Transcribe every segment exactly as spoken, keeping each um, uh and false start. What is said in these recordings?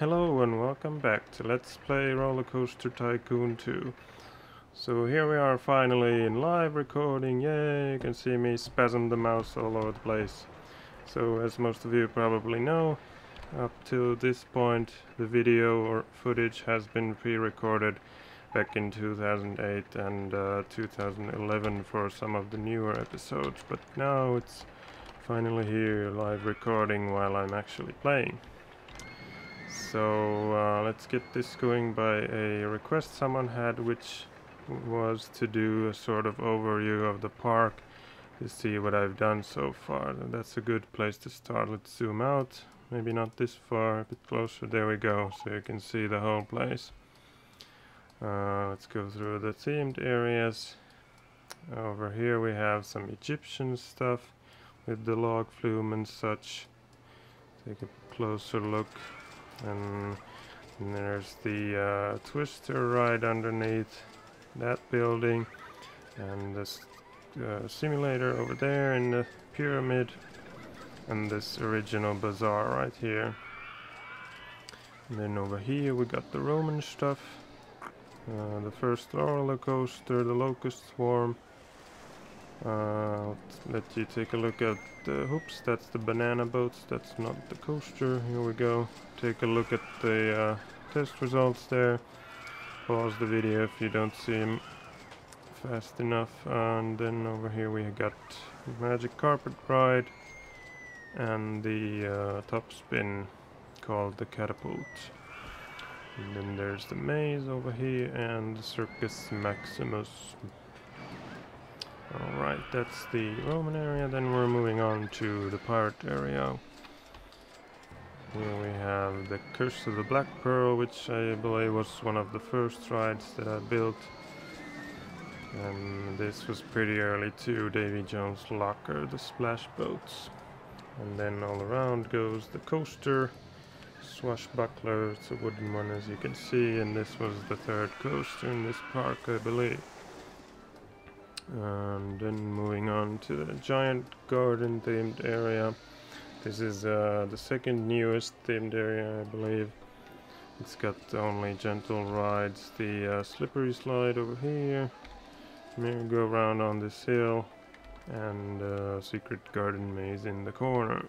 Hello and welcome back to Let's Play RollerCoaster Tycoon two. So here we are finally in live recording, yay! You can see me spasm the mouse all over the place. So as most of you probably know, up to this point the video or footage has been pre-recorded back in two thousand eight and uh, two thousand eleven for some of the newer episodes, but now it's finally here, live recording while I'm actually playing. So uh, let's get this going by a request someone had, which was to do a sort of overview of the park to see what I've done so far. That's a good place to start. Let's zoom out, maybe not this far, a bit closer. There we go, so you can see the whole place. Uh, let's go through the themed areas. Over here we have some Egyptian stuff with the log flume and such. Take a closer look. And there's the uh, twister ride underneath that building, and this uh, simulator over there in the pyramid, and this original bazaar right here. And then over here we got the Roman stuff, uh, the first roller coaster, the locust swarm. Uh, let you take a look at the hoops. That's the banana boats, that's not the coaster. Here we go. Take a look at the uh, test results there. Pause the video if you don't see them fast enough. And then over here we got Magic Carpet Ride and the uh, top spin called the Catapult. And then there's the maze over here and the Circus Maximus. Alright, that's the Roman area. Then we're moving on to the pirate area. Here we have the Curse of the Black Pearl, which I believe was one of the first rides that I built. And this was pretty early too, Davy Jones' Locker, the splash boats. And then all around goes the coaster, Swashbuckler. It's a wooden one, as you can see, and this was the third coaster in this park, I believe. And then moving on to the giant garden themed area. This is uh, the second newest themed area, I believe. It's got only gentle rides, the uh, slippery slide over here, merry-go-round on this hill, and uh, secret garden maze in the corner.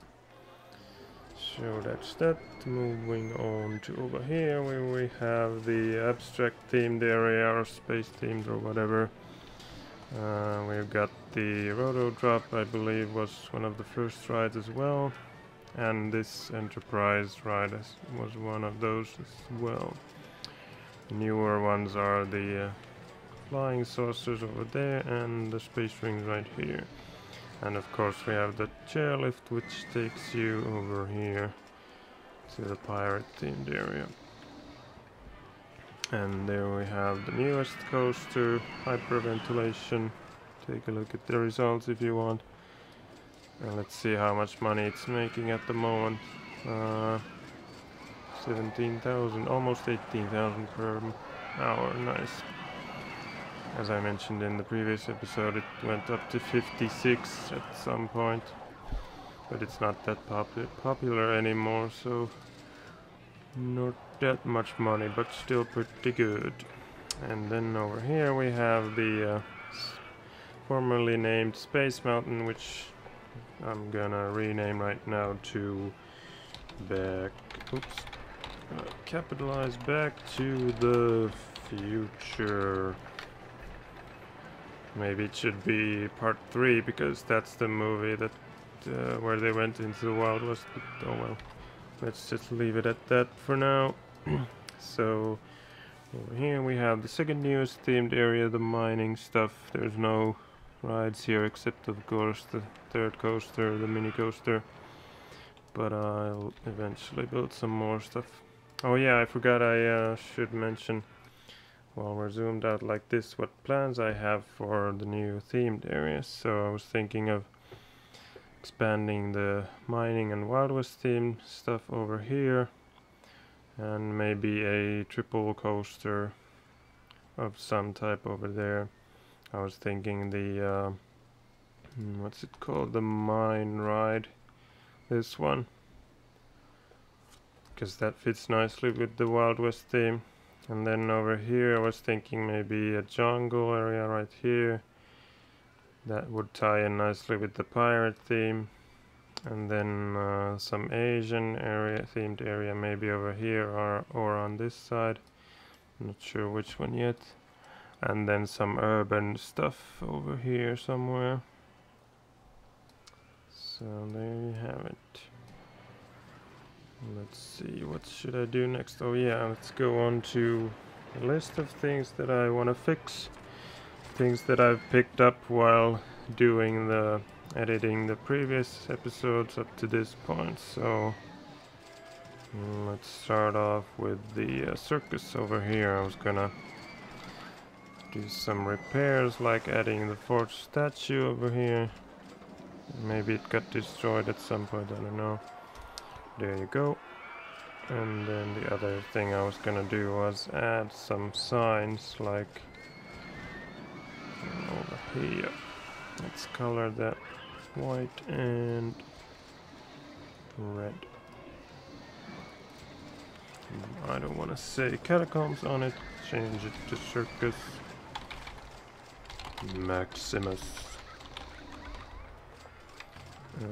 So that's that. Moving on to over here, where we have the abstract themed area, or space themed, or whatever. Uh, we've got the Rotodrop, I believe, was one of the first rides as well, and this Enterprise ride is, was one of those as well. The newer ones are the uh, flying saucers over there and the space rings right here. And of course we have the chairlift, which takes you over here to the pirate themed area. And there we have the newest coaster, Hyperventilation. Take a look at the results if you want. And let's see how much money it's making at the moment. Uh, seventeen thousand, almost eighteen thousand per hour, nice. As I mentioned in the previous episode, it went up to fifty-six at some point. But it's not that popu- popular anymore, so not that much money, but still pretty good. And then over here we have the uh, formerly named Space Mountain, which I'm gonna rename right now to back oops uh, capitalize Back to the Future. Maybe it should be part three, because that's the movie that uh, where they went into the Wild West. Oh well, let's just leave it at that for now. So over here we have the second newest themed area, the mining stuff. There's no rides here except of course the third coaster, the mini coaster, but I'll eventually build some more stuff. Oh yeah, I forgot, I uh, should mention while we're zoomed out like this what plans I have for the new themed areas. So I was thinking of expanding the mining and Wild West theme stuff over here, and maybe a triple coaster of some type over there. I was thinking the uh, what's it called, the mine ride, this one, because that fits nicely with the Wild West theme. And then over here I was thinking maybe a jungle area right here. That would tie in nicely with the pirate theme. And then uh, some Asian area themed area maybe over here or, or on this side. Not sure which one yet. And then some urban stuff over here somewhere. So there you have it. Let's see, what should I do next? Oh yeah, let's go on to a list of things that I want to fix. Things that I've picked up while doing the editing the previous episodes up to this point. So let's start off with the uh, circus over here. I was gonna do some repairs, like adding the forged statue over here. Maybe it got destroyed at some point, I don't know. There you go. And then the other thing I was gonna do was add some signs, like over here. Let's color that white and red. I don't want to say catacombs on it. Change it to Circus Maximus. Uh,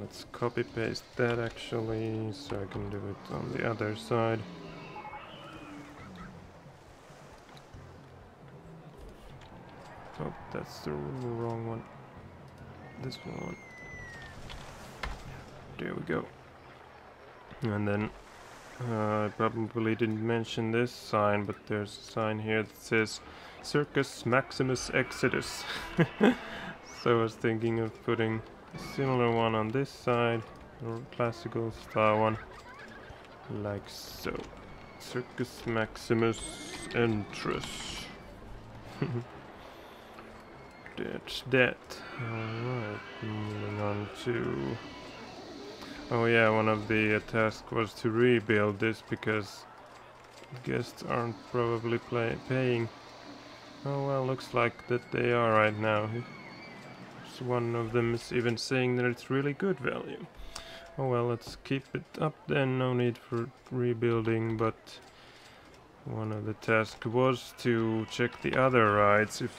let's copy paste that actually, so I can do it on the other side. Oh, that's the wrong one. This one. There we go. And then uh, I probably didn't mention this sign, but there's a sign here that says Circus Maximus Exodus. So I was thinking of putting similar one on this side, or classical style one, like so. Circus Maximus Entrance. That's that. Alright, moving on to... Oh yeah, one of the uh, tasks was to rebuild this, because guests aren't probably play paying. Oh well, looks like that they are right now. One of them is even saying that it's really good value. Oh well, let's keep it up then, no need for rebuilding, but one of the tasks was to check the other rides if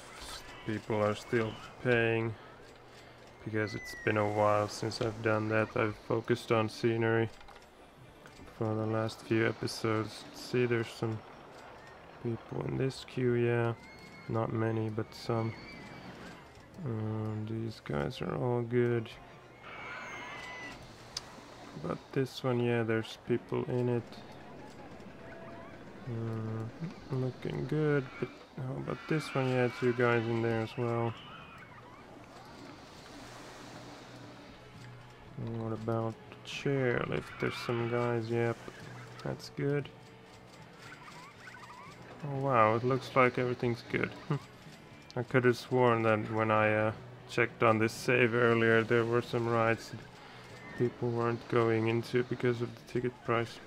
people are still paying, because it's been a while since I've done that. I've focused on scenery for the last few episodes. Let's see, there's some people in this queue, yeah. Not many, but some. Um, these guys are all good, but this one, yeah, there's people in it. Uh, looking good, but how about this one? Yeah, two guys in there as well. And what about the chairlift? There's some guys, yep, that's good. Oh wow, it looks like everything's good. I could have sworn that when I uh, checked on this save earlier, there were some rides that people weren't going into because of the ticket price.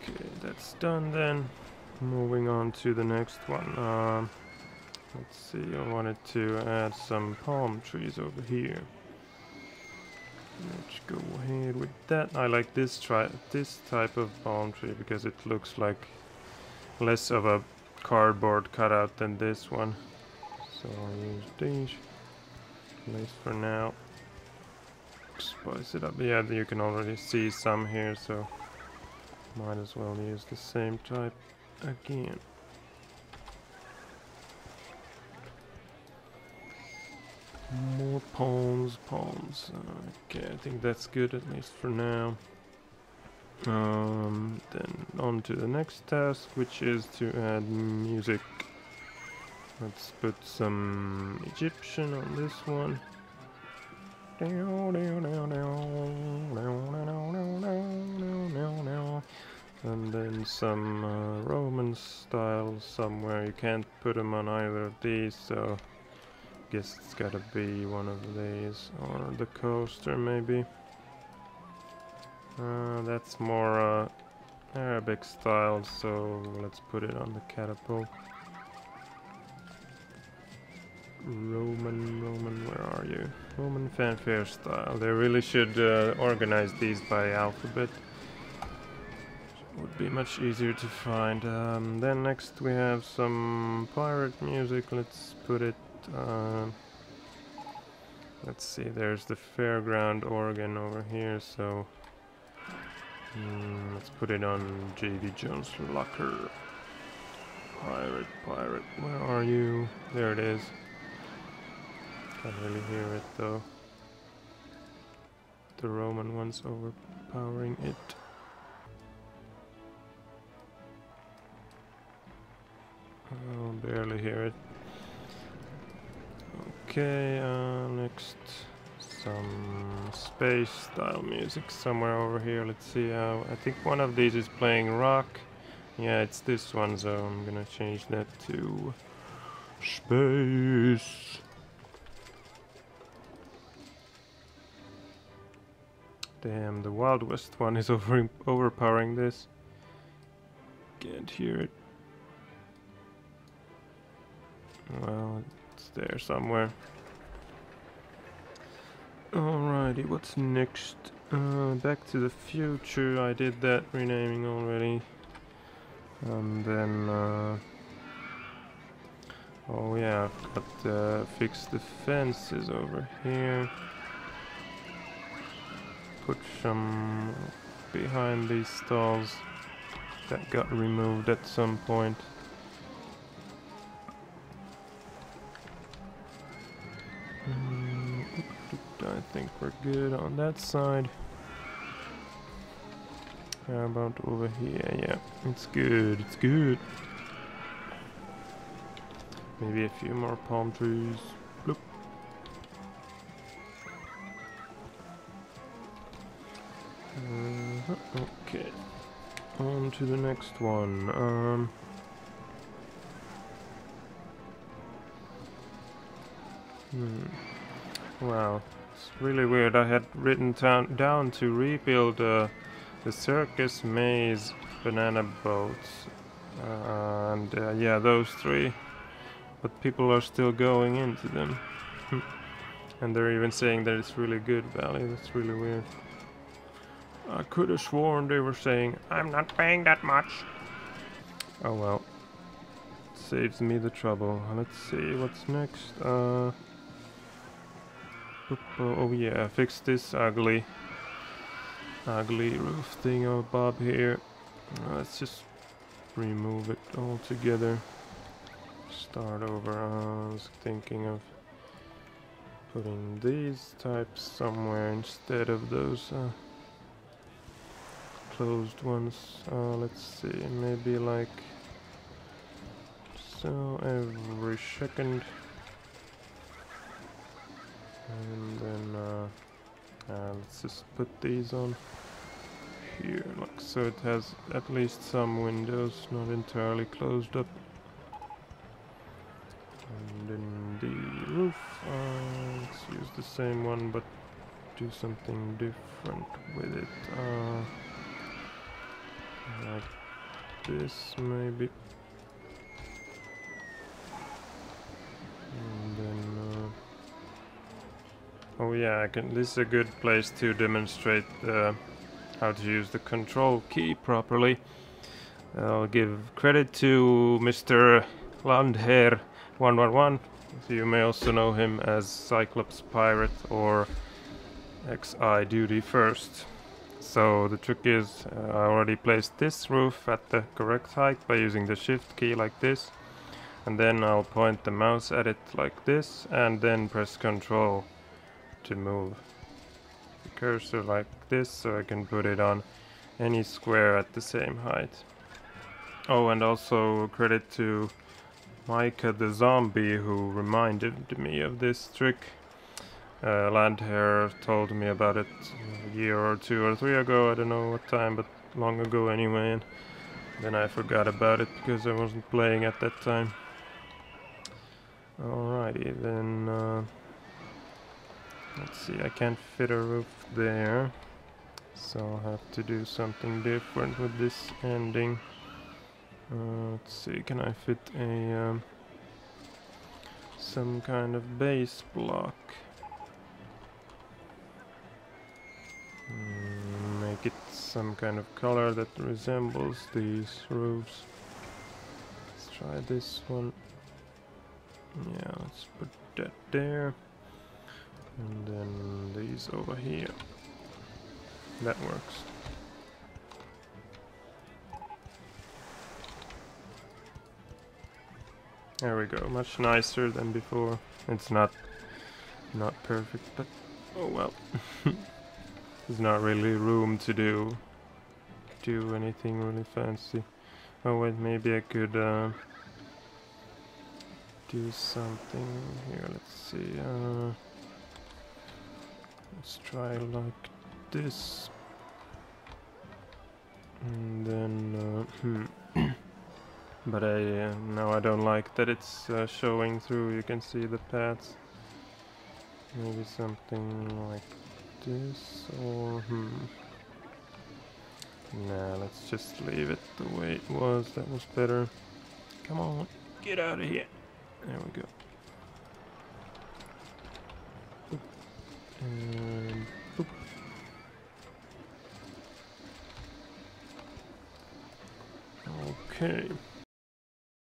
Okay, that's done then. Moving on to the next one. Uh, let's see, I wanted to add some palm trees over here. Let's go ahead with that. I like this, tri this type of palm tree because it looks like less of a cardboard cutout than this one, so I'll use these at least for now. Spice it up. Yeah, you can already see some here, so might as well use the same type again. More palms, palms. Okay, I think that's good at least for now. Um, then on to the next task, which is to add music. Let's put some Egyptian on this one. And then some uh, Roman style somewhere. You can't put them on either of these, so I guess it's gotta be one of these, or the coaster maybe. Uh, that's more uh, Arabic style, so let's put it on the catapult. Roman, Roman, where are you? Roman fanfare style. They really should uh, organize these by alphabet. Would be much easier to find. Um, then next we have some pirate music. Let's put it... Uh, let's see, there's the fairground organ over here, so... Mm, let's put it on Davy Jones' locker. Pirate, pirate, where are you? There it is. Can't really hear it though. The Roman one's overpowering it. I'll barely hear it. Okay, uh, next. Some space style music somewhere over here. Let's see how. I think one of these is playing rock. Yeah, it's this one, so I'm gonna change that to space. Damn, the Wild West one is over overpowering this. Can't hear it. Well, it's there somewhere. Alrighty, what's next? Uh, Back to the Future. I did that renaming already. And then... Uh, oh yeah, I've got to uh, fix the fences over here. Put some behind these stalls that got removed at some point. Mm, I think we're good on that side. How about over here? Yeah, it's good, it's good. Maybe a few more palm trees. Bloop. Uh, okay, on to the next one. Um, hmm. Wow, it's really weird. I had written down, down to rebuild uh, the circus maze banana boats. Uh, and uh, yeah, those three. But people are still going into them. And they're even saying that it's really good value. That's really weird. I could have sworn they were saying, I'm not paying that much. Oh well. Saves me the trouble. Let's see what's next. Uh, oh yeah, fix this ugly, ugly roof thing above here. Uh, let's just remove it all together. Start over. Uh, I was thinking of putting these types somewhere instead of those. Uh, Closed ones. Uh, let's see, maybe like so every second, and then uh, uh, let's just put these on here, like so. It has at least some windows, not entirely closed up. And then the roof. Uh, let's use the same one, but do something different with it. Uh, Like this, maybe. And then, uh, oh yeah, I can. This is a good place to demonstrate uh, how to use the control key properly. I'll give credit to Mister Landhair one one one. You may also know him as Cyclops Pirate or X I Duty First. So the trick is, uh, I already placed this roof at the correct height by using the shift key like this, and then I'll point the mouse at it like this, and then press control to move the cursor like this, so I can put it on any square at the same height. Oh, and also credit to Micah the zombie, who reminded me of this trick. Uh, Landhair told me about it a year or two or three ago, I don't know what time, but long ago anyway, and then I forgot about it because I wasn't playing at that time. Alrighty, then, uh, let's see, I can't fit a roof there, so I'll have to do something different with this ending. Uh, let's see, can I fit a... Um, some kind of base block. Mm, make it some kind of color that resembles these roofs. Let's try this one. Yeah, let's put that there. And then these over here. That works. There we go, much nicer than before. It's not not perfect, but oh well. There's not really room to do do anything really fancy. Oh wait, maybe I could uh, do something here. Let's see. Uh, let's try like this, and then. Uh, hmm. But I, uh, no, I don't like that it's uh, showing through, you can see the paths. Maybe something like this, or... Hmm. Nah, let's just leave it the way it was, that was better. Come on, get out of here! There we go. Boop. And boop. Okay.